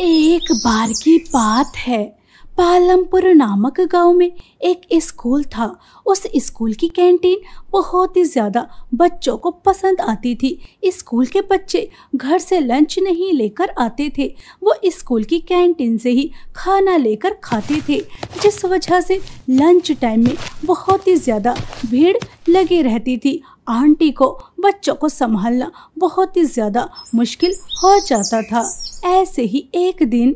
एक बार की बात है, पालमपुर नामक गांव में एक स्कूल था। उस स्कूल की कैंटीन बहुत ही ज़्यादा बच्चों को पसंद आती थी। स्कूल के बच्चे घर से लंच नहीं लेकर आते थे, वो स्कूल की कैंटीन से ही खाना लेकर खाते थे, जिस वजह से लंच टाइम में बहुत ही ज़्यादा भीड़ लगी रहती थी। आंटी को बच्चों को संभालना बहुत ही ज़्यादा मुश्किल हो जाता था। ऐसे ही एक दिन,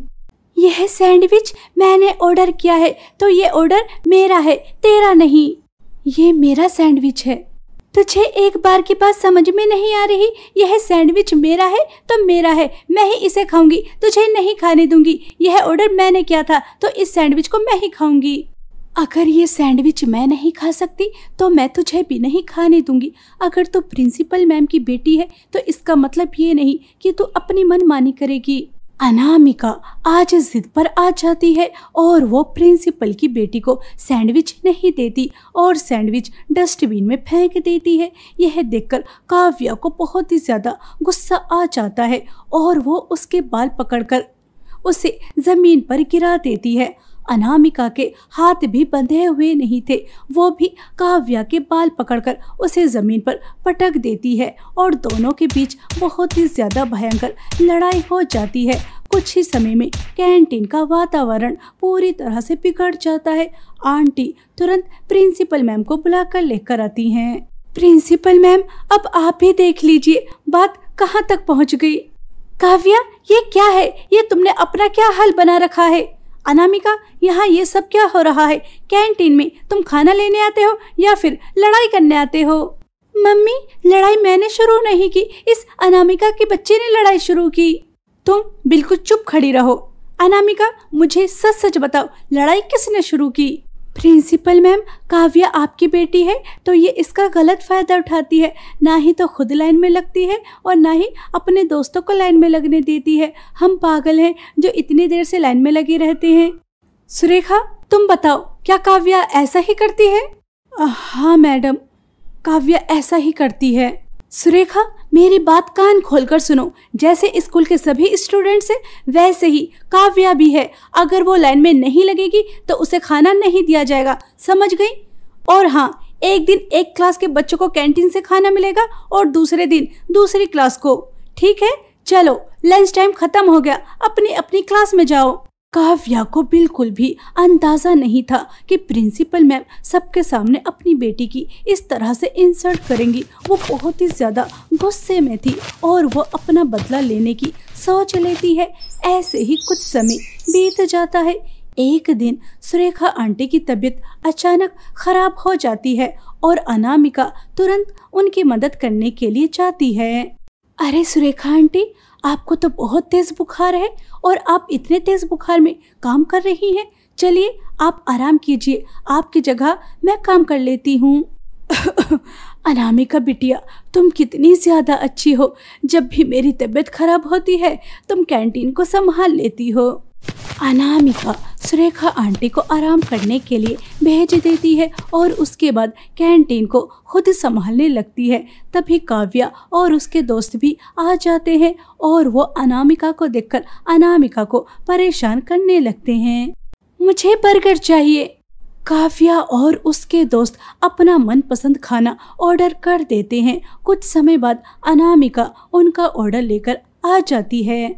यह सैंडविच मैंने ऑर्डर किया है तो ये ऑर्डर मेरा है, तेरा नहीं। ये मेरा सैंडविच है, तुझे एक बार की बात समझ में नहीं आ रही? यह सैंडविच मेरा है तो मेरा है, मैं ही इसे खाऊंगी, तुझे नहीं खाने दूंगी। यह ऑर्डर मैंने किया था तो इस सैंडविच को मैं ही खाऊंगी। अगर ये सैंडविच मैं नहीं खा सकती तो मैं तुझे भी नहीं खाने दूंगी। अगर तू प्रिंसिपल मैम की बेटी है तो इसका मतलब ये नहीं कि तू अपनी मनमानी करेगी। अनामिका आज जिद पर आ जाती है और वो प्रिंसिपल की बेटी को सैंडविच नहीं देती और सैंडविच डस्टबिन में फेंक देती है। यह देखकर काव्या को बहुत ही ज़्यादा गुस्सा आ जाता है और वो उसके बाल पकड़कर उसे ज़मीन पर गिरा देती है। अनामिका के हाथ भी बंधे हुए नहीं थे, वो भी काव्या के बाल पकड़कर उसे ज़मीन पर पटक देती है और दोनों के बीच बहुत ही ज़्यादा भयंकर लड़ाई हो जाती है। कुछ ही समय में कैंटीन का वातावरण पूरी तरह से बिगड़ जाता है। आंटी तुरंत प्रिंसिपल मैम को बुलाकर लेकर आती हैं। प्रिंसिपल मैम, अब आप ही देख लीजिए बात कहाँ तक पहुँच गई। काव्या, ये क्या है? ये तुमने अपना क्या हाल बना रखा है? अनामिका, यहाँ ये सब क्या हो रहा है? कैंटीन में तुम खाना लेने आते हो या फिर लड़ाई करने आते हो? मम्मी, लड़ाई मैंने शुरू नहीं की, इस अनामिका के बच्चे ने लड़ाई शुरू की। तुम बिल्कुल चुप खड़ी रहो। अनामिका, मुझे सच सच बताओ, लड़ाई किसने शुरू की? प्रिंसिपल मैम, काव्या आपकी बेटी है तो ये इसका गलत फ़ायदा उठाती है, ना ही तो खुद लाइन में लगती है और ना ही अपने दोस्तों को लाइन में लगने देती है। हम पागल हैं जो इतनी देर से लाइन में लगे रहते हैं। सुरेखा, तुम बताओ, क्या काव्या ऐसा ही करती है? हाँ मैडम, काव्या ऐसा ही करती है। सुरेखा, मेरी बात कान खोलकर सुनो, जैसे स्कूल के सभी स्टूडेंट्स हैं वैसे ही काव्या भी है। अगर वो लाइन में नहीं लगेगी तो उसे खाना नहीं दिया जाएगा, समझ गई? और हाँ, एक दिन एक क्लास के बच्चों को कैंटीन से खाना मिलेगा और दूसरे दिन दूसरी क्लास को। ठीक है, चलो लंच टाइम खत्म हो गया, अपनी अपनी क्लास में जाओ। काव्या को बिल्कुल भी अंदाजा नहीं था कि प्रिंसिपल मैम सबके सामने अपनी बेटी की इस तरह से इंसल्ट करेंगी। वो बहुत ही ज़्यादा गुस्से में थी और वो अपना बदला लेने की सोच लेती है। ऐसे ही कुछ समय बीत जाता है। एक दिन सुरेखा आंटी की तबीयत अचानक खराब हो जाती है और अनामिका तुरंत उनकी मदद करने के लिए जाती है। अरे सुरेखा आंटी, आपको तो बहुत तेज़ बुखार है और आप इतने तेज़ बुखार में काम कर रही हैं। चलिए आप आराम कीजिए, आपकी जगह मैं काम कर लेती हूँ। अनामिका बिटिया, तुम कितनी ज़्यादा अच्छी हो। जब भी मेरी तबीयत खराब होती है तुम कैंटीन को संभाल लेती हो। अनामिका सुरेखा आंटी को आराम करने के लिए भेज देती है और उसके बाद कैंटीन को खुद संभालने लगती है। तभी काव्या और उसके दोस्त भी आ जाते हैं और वो अनामिका को देखकर अनामिका को परेशान करने लगते हैं। मुझे बर्गर चाहिए। काव्या और उसके दोस्त अपना मनपसंद खाना ऑर्डर कर देते हैं। कुछ समय बाद अनामिका उनका ऑर्डर लेकर आ जाती है।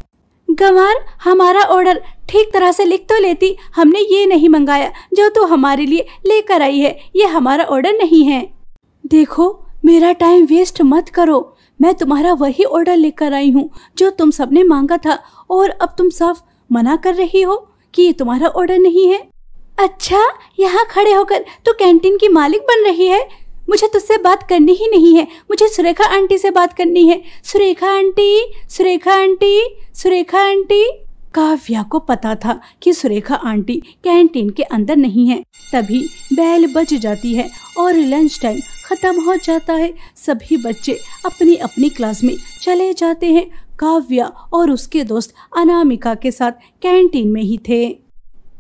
गंवार, हमारा ऑर्डर ठीक तरह से लिख तो लेती, हमने ये नहीं मंगाया जो तू हमारे लिए लेकर आई है। ये हमारा ऑर्डर नहीं है। देखो, मेरा टाइम वेस्ट मत करो, मैं तुम्हारा वही ऑर्डर लेकर आई हूँ जो तुम सबने मांगा था और अब तुम साफ मना कर रही हो कि ये तुम्हारा ऑर्डर नहीं है। अच्छा, यहाँ खड़े होकर तू कैंटीन की मालिक बन रही है? मुझे तुझसे बात करनी ही नहीं है, मुझे सुरेखा आंटी से बात करनी है। Surekha aunty, Surekha aunty, Surekha aunty. Kavya को पता था कि सुरेखा आंटी कैंटीन के अंदर नहीं है। तभी बैल बज जाती है और लंच टाइम खत्म हो जाता है। सभी बच्चे अपनी अपनी क्लास में चले जाते हैं। काव्या और उसके दोस्त अनामिका के साथ कैंटीन में ही थे।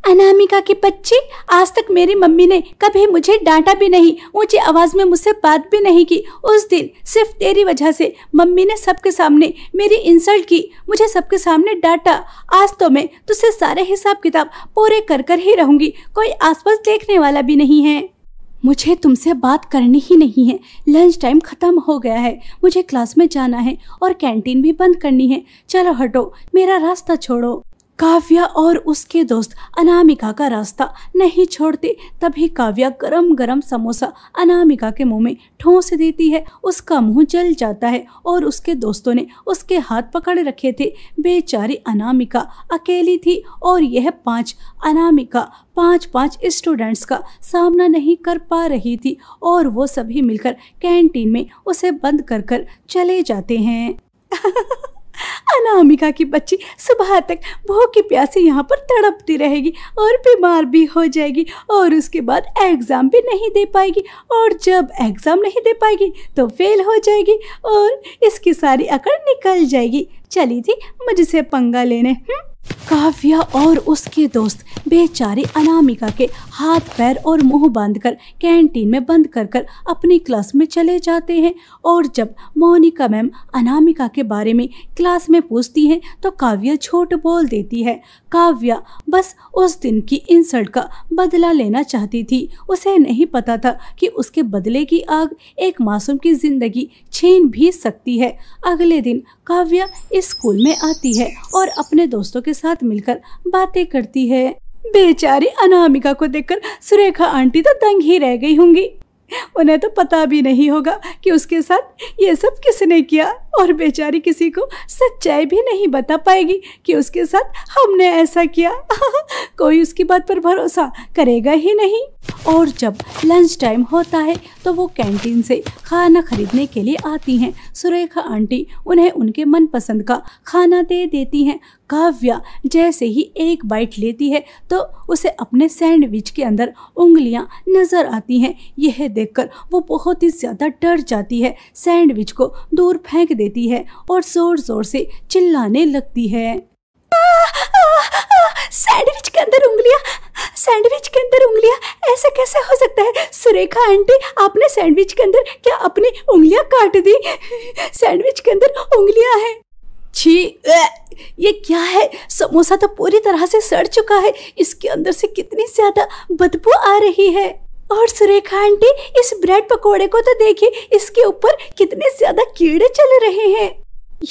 अनामिका के बच्चे, आज तक मेरी मम्मी ने कभी मुझे डांटा भी नहीं, ऊंची आवाज में मुझसे बात भी नहीं की। उस दिन सिर्फ तेरी वजह से मम्मी ने सबके सामने मेरी इंसल्ट की, मुझे सबके सामने डांटा। आज तो मैं तुझसे सारे हिसाब किताब पूरे कर कर ही रहूंगी, कोई आसपास देखने वाला भी नहीं है। मुझे तुमसे बात करनी ही नहीं है, लंच टाइम ख़त्म हो गया है, मुझे क्लास में जाना है और कैंटीन भी बंद करनी है। चलो हटो, मेरा रास्ता छोड़ो। काव्या और उसके दोस्त अनामिका का रास्ता नहीं छोड़ते। तभी काव्या गरम गरम समोसा अनामिका के मुंह में ठूंस देती है, उसका मुंह जल जाता है और उसके दोस्तों ने उसके हाथ पकड़ रखे थे। बेचारी अनामिका अकेली थी और यह पाँच स्टूडेंट्स का सामना नहीं कर पा रही थी और वो सभी मिलकर कैंटीन में उसे बंद कर कर चले जाते हैं। अनामिका की बच्ची सुबह तक भूखी प्यासी यहाँ पर तड़पती रहेगी और बीमार भी हो जाएगी और उसके बाद एग्ज़ाम भी नहीं दे पाएगी और जब एग्ज़ाम नहीं दे पाएगी तो फेल हो जाएगी और इसकी सारी अकड़ निकल जाएगी। चली थी मुझसे पंगा लेने। काव्या और उसके दोस्त बेचारी अनामिका के हाथ पैर और मुंह बांधकर कैंटीन में बंद कर कर अपनी क्लास में चले जाते हैं और जब मोनिका मैम अनामिका के बारे में क्लास में पूछती हैं तो काव्या झूठ बोल देती है। काव्या बस उस दिन की इंसल्ट का बदला लेना चाहती थी, उसे नहीं पता था कि उसके बदले की आग एक मासूम की जिंदगी छीन भी सकती है। अगले दिन काव्या स्कूल में आती है और अपने दोस्तों के साथ मिलकर बातें करती है। बेचारी अनामिका को देखकर सुरेखा आंटी तो दंग ही रह गई होंगी, उन्हें तो पता भी नहीं होगा कि उसके साथ ये सब किसने किया और बेचारी किसी को सच्चाई भी नहीं बता पाएगी कि उसके साथ हमने ऐसा किया। कोई उसकी बात पर भरोसा करेगा ही नहीं। और जब लंच टाइम होता है तो वो कैंटीन से खाना खरीदने के लिए आती हैं। सुरेखा आंटी उन्हें उनके मनपसंद का खाना दे देती हैं। काव्या जैसे ही एक बाइट लेती है तो उसे अपने सैंडविच के अंदर उंगलियां नज़र आती हैं। यह देखकर वो बहुत ही ज़्यादा डर जाती है, सैंडविच को दूर फेंक देती है और ज़ोर ज़ोर से चिल्लाने लगती है। सैंडविच के अंदर उंगलियां, सैंडविच के अंदर उंगलियां, ऐसा कैसे हो सकता है? सुरेखा आंटी, आपने सैंडविच के अंदर क्या अपनी उंगलियां काट दी? सैंडविच के अंदर उंगलियां हैं। छी, ये क्या है? समोसा तो पूरी तरह से सड़ चुका है, इसके अंदर से कितनी ज्यादा बदबू आ रही है। और सुरेखा आंटी, इस ब्रेड पकोड़े को तो देखिए, इसके ऊपर कितने ज्यादा कीड़े चल रहे हैं।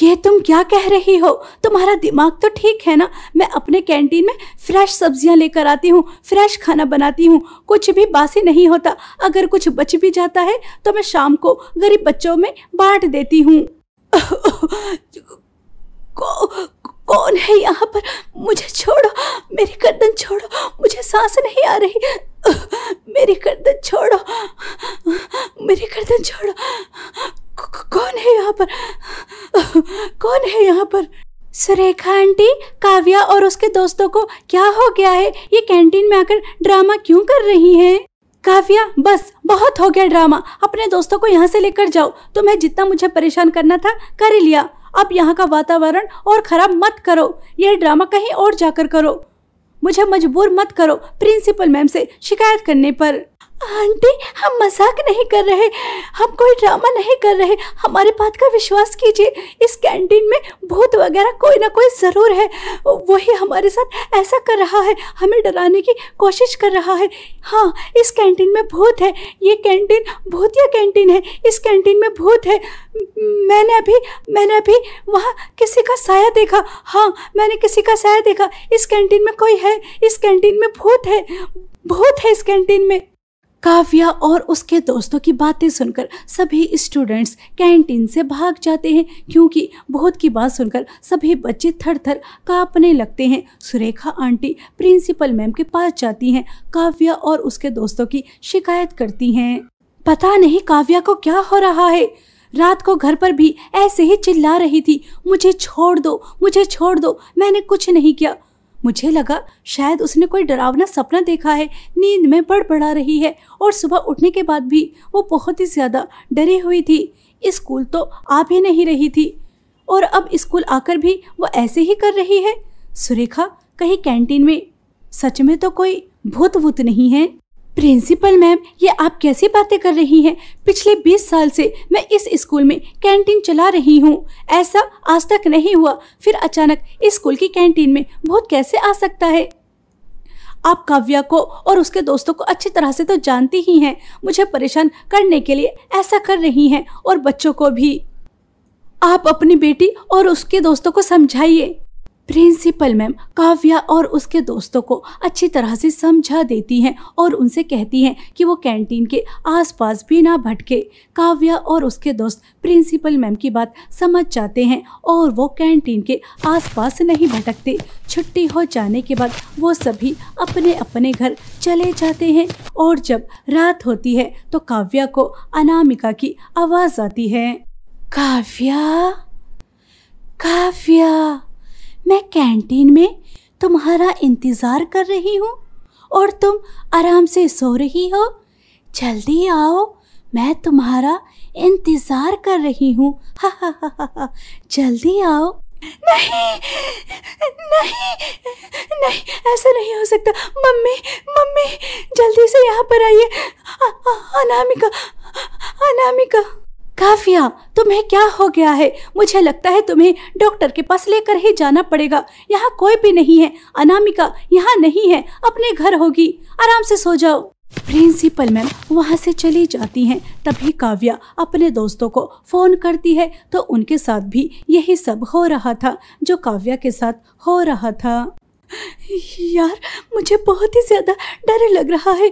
ये तुम क्या कह रही हो? तुम्हारा दिमाग तो ठीक है ना? मैं अपने कैंटीन में फ्रेश सब्जियां लेकर आती हूँ, फ्रेश खाना बनाती हूँ, कुछ भी बासी नहीं होता। अगर कुछ बच भी जाता है तो मैं शाम को गरीब बच्चों में बांट देती हूँ। कौन है यहाँ पर? मुझे छोड़ो, मेरी गर्दन छोड़ो, मुझे सांस नहीं आ रही, मेरी गर्दन छोड़ो, मेरी गर्दन छोड़ो। कौन है यहाँ पर? कौन है यहाँ पर? सुरेखा आंटी, काव्या और उसके दोस्तों को क्या हो गया है? ये कैंटीन में आकर ड्रामा क्यों कर रही हैं? काव्या, बस बहुत हो गया ड्रामा, अपने दोस्तों को यहाँ से लेकर जाओ। तुम्हें जितना मुझे परेशान करना था कर लिया, अब यहाँ का वातावरण और ख़राब मत करो। यह ड्रामा कहीं और जाकर करो, मुझे मजबूर मत करो प्रिंसिपल मैम से शिकायत करने पर। आंटी, हम मजाक नहीं कर रहे, हम कोई ड्रामा नहीं कर रहे, हमारे बात का विश्वास कीजिए। इस कैंटीन में भूत वगैरह कोई ना कोई ज़रूर है, वही हमारे साथ ऐसा कर रहा है, हमें डराने की कोशिश कर रहा है। हाँ, इस कैंटीन में भूत है, ये कैंटीन भूतिया कैंटीन है, इस कैंटीन में भूत है। मैंने अभी वहाँ किसी का साया देखा। हाँ, मैंने किसी का साया देखा। इस कैंटीन में कोई है, इस कैंटीन में भूत है, भूत है इस कैंटीन में। काव्या और उसके दोस्तों की बातें सुनकर सभी स्टूडेंट्स कैंटीन से भाग जाते हैं क्योंकि भूत की बात सुनकर सभी बच्चे थर-थर कांपने लगते हैं। सुरेखा आंटी प्रिंसिपल मैम के पास जाती हैं, काव्या और उसके दोस्तों की शिकायत करती हैं। पता नहीं काव्या को क्या हो रहा है, रात को घर पर भी ऐसे ही चिल्ला रही थी, मुझे छोड़ दो, मुझे छोड़ दो, मैंने कुछ नहीं किया। मुझे लगा शायद उसने कोई डरावना सपना देखा है, नींद में बड़बड़ा रही है और सुबह उठने के बाद भी वो बहुत ही ज़्यादा डरी हुई थी। स्कूल तो आ भी नहीं रही थी और अब स्कूल आकर भी वो ऐसे ही कर रही है। सुरेखा, कहीं कैंटीन में सच में तो कोई भूत भूत नहीं है। प्रिंसिपल मैम, ये आप कैसी बातें कर रही हैं? पिछले 20 साल से मैं इस स्कूल में कैंटीन चला रही हूँ, ऐसा आज तक नहीं हुआ। फिर अचानक इस स्कूल की कैंटीन में भूत कैसे आ सकता है? आप काव्या को और उसके दोस्तों को अच्छी तरह से तो जानती ही हैं, मुझे परेशान करने के लिए ऐसा कर रही हैं और बच्चों को भी। आप अपनी बेटी और उसके दोस्तों को समझाइए। प्रिंसिपल मैम काव्या और उसके दोस्तों को अच्छी तरह से समझा देती हैं और उनसे कहती हैं कि वो कैंटीन के आसपास भी ना भटके। काव्या और उसके दोस्त प्रिंसिपल मैम की बात समझ जाते हैं और वो कैंटीन के आसपास नहीं भटकते। छुट्टी हो जाने के बाद वो सभी अपने अपने घर चले जाते हैं और जब रात होती है तो काव्या को अनामिका की आवाज़ आती है। काव्या, काव्या, मैं कैंटीन में तुम्हारा इंतज़ार कर रही हूँ और तुम आराम से सो रही हो। जल्दी आओ, मैं तुम्हारा इंतज़ार कर रही हूँ। हा हा हा हा हा, जल्दी आओ। नहीं नहीं नहीं, ऐसा नहीं हो सकता। मम्मी, मम्मी जल्दी से यहाँ पर आइए। अनामिका, अनामिका। काव्या, तुम्हें क्या हो गया है? मुझे लगता है तुम्हें डॉक्टर के पास लेकर ही जाना पड़ेगा। यहाँ कोई भी नहीं है। अनामिका यहाँ नहीं है, अपने घर होगी। आराम से सो जाओ। प्रिंसिपल मैम वहाँ से चली जाती हैं। तभी काव्या अपने दोस्तों को फ़ोन करती है तो उनके साथ भी यही सब हो रहा था जो काव्या के साथ हो रहा था। यार, मुझे बहुत ही ज़्यादा डर लग रहा है।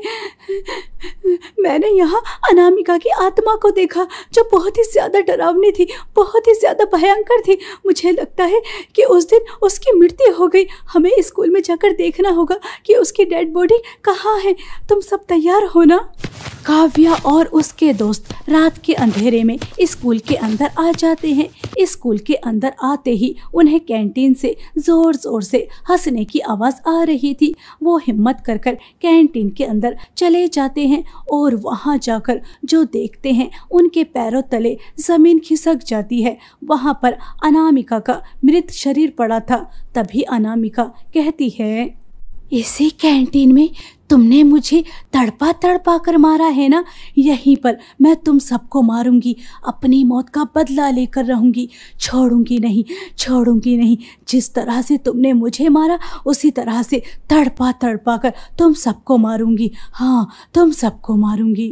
मैंने यहाँ अनामिका की आत्मा को देखा जो बहुत ही ज़्यादा डरावनी थी, बहुत ही ज़्यादा भयंकर थी। मुझे लगता है कि उस दिन उसकी मृत्यु हो गई। हमें स्कूल में जाकर देखना होगा कि उसकी डेड बॉडी कहाँ है। तुम सब तैयार हो ना? काव्या और उसके दोस्त रात के अंधेरे में स्कूल के अंदर आ जाते हैं। स्कूल के अंदर आते ही उन्हें कैंटीन से ज़ोर ज़ोर से हंसने की आवाज़ आ रही थी। वो हिम्मत कर कर कैंटीन के अंदर चले जाते हैं और वहाँ जाकर जो देखते हैं उनके पैरों तले ज़मीन खिसक जाती है। वहाँ पर अनामिका का मृत शरीर पड़ा था। तभी अनामिका कहती है, इसी कैंटीन में तुमने मुझे तड़पा तड़पा कर मारा है ना? यहीं पर मैं तुम सबको मारूंगी, अपनी मौत का बदला लेकर रहूंगी। छोड़ूंगी नहीं, छोड़ूंगी नहीं। जिस तरह से तुमने मुझे मारा उसी तरह से तड़पा तड़पा कर तुम सबको मारूंगी। हाँ, तुम सबको मारूंगी।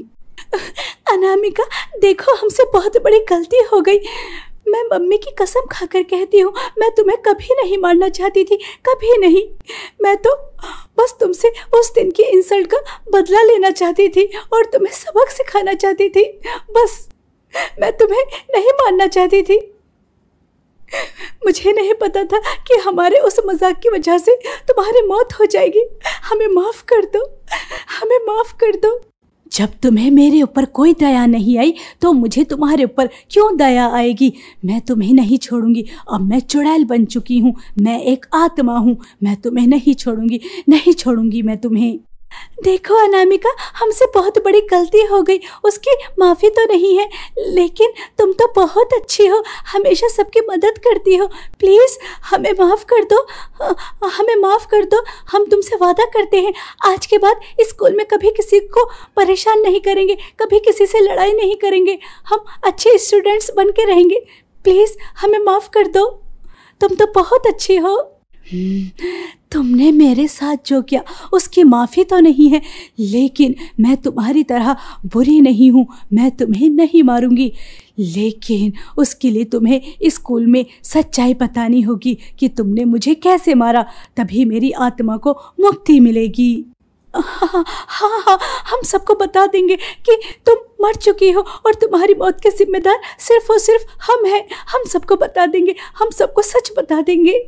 अनामिका, देखो हमसे बहुत बड़ी गलती हो गई। मैं मम्मी की कसम खाकर कहती हूँ, मैं तुम्हें कभी नहीं मारना चाहती थी, कभी नहीं। मैं तो बस तुमसे उस दिन की इंसल्ट का बदला लेना चाहती थी और तुम्हें सबक सिखाना चाहती थी। बस, मैं तुम्हें नहीं मारना चाहती थी। मुझे नहीं पता था कि हमारे उस मजाक की वजह से तुम्हारी मौत हो जाएगी। हमें माफ़ कर दो, हमें माफ़ कर दो। जब तुम्हें मेरे ऊपर कोई दया नहीं आई तो मुझे तुम्हारे ऊपर क्यों दया आएगी? मैं तुम्हें नहीं छोड़ूंगी। अब मैं चुड़ैल बन चुकी हूँ, मैं एक आत्मा हूँ। मैं तुम्हें नहीं छोड़ूंगी, नहीं छोड़ूंगी मैं तुम्हें। देखो अनामिका, हमसे बहुत बड़ी गलती हो गई, उसकी माफ़ी तो नहीं है, लेकिन तुम तो बहुत अच्छी हो, हमेशा सबकी मदद करती हो। प्लीज़ हमें माफ़ कर दो, हमें माफ़ कर दो। हम तुमसे वादा करते हैं, आज के बाद स्कूल में कभी किसी को परेशान नहीं करेंगे, कभी किसी से लड़ाई नहीं करेंगे। हम अच्छे स्टूडेंट्स बन के रहेंगे। प्लीज़ हमें माफ़ कर दो, तुम तो बहुत अच्छी हो। तुमने मेरे साथ जो किया उसकी माफ़ी तो नहीं है, लेकिन मैं तुम्हारी तरह बुरी नहीं हूँ। मैं तुम्हें नहीं मारूंगी, लेकिन उसके लिए तुम्हें स्कूल में सच्चाई बतानी होगी कि तुमने मुझे कैसे मारा। तभी मेरी आत्मा को मुक्ति मिलेगी। हाँ हाँ हाँ, हम सबको बता देंगे कि तुम मर चुकी हो और तुम्हारी मौत के जिम्मेदार सिर्फ और सिर्फ हम हैं। हम सबको बता देंगे, हम सबको सच बता देंगे।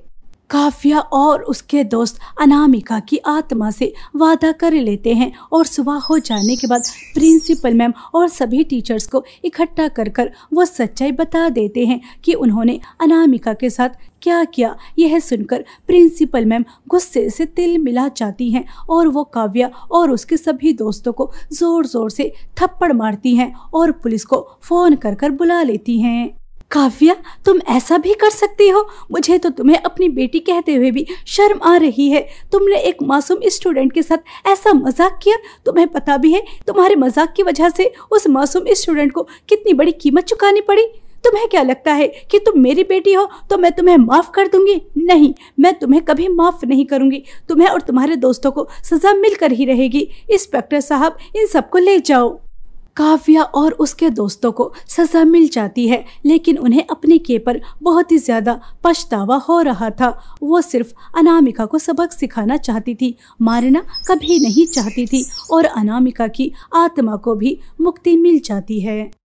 काव्या और उसके दोस्त अनामिका की आत्मा से वादा कर लेते हैं और सुबह हो जाने के बाद प्रिंसिपल मैम और सभी टीचर्स को इकट्ठा कर कर वो सच्चाई बता देते हैं कि उन्होंने अनामिका के साथ क्या किया। यह सुनकर प्रिंसिपल मैम गुस्से से तिल मिला जाती हैं और वो काव्या और उसके सभी दोस्तों को ज़ोर ज़ोर से थप्पड़ मारती हैं और पुलिस को फ़ोन कर कर बुला लेती हैं। काव्या, तुम ऐसा भी कर सकती हो? मुझे तो तुम्हें अपनी बेटी कहते हुए भी शर्म आ रही है। तुमने एक मासूम स्टूडेंट के साथ ऐसा मजाक किया। तुम्हें पता भी है तुम्हारे मजाक की वजह से उस मासूम स्टूडेंट को कितनी बड़ी कीमत चुकानी पड़ी। तुम्हें क्या लगता है कि तुम मेरी बेटी हो तो मैं तुम्हें माफ़ कर दूंगी? नहीं, मैं तुम्हें कभी माफ़ नहीं करूंगी। तुम्हें और तुम्हारे दोस्तों को सज़ा मिलकर ही रहेगी। इंस्पेक्टर साहब, इन सबको ले जाओ। काव्या और उसके दोस्तों को सज़ा मिल जाती है, लेकिन उन्हें अपने किए पर बहुत ही ज़्यादा पछतावा हो रहा था। वो सिर्फ अनामिका को सबक सिखाना चाहती थी, मारना कभी नहीं चाहती थी, और अनामिका की आत्मा को भी मुक्ति मिल जाती है।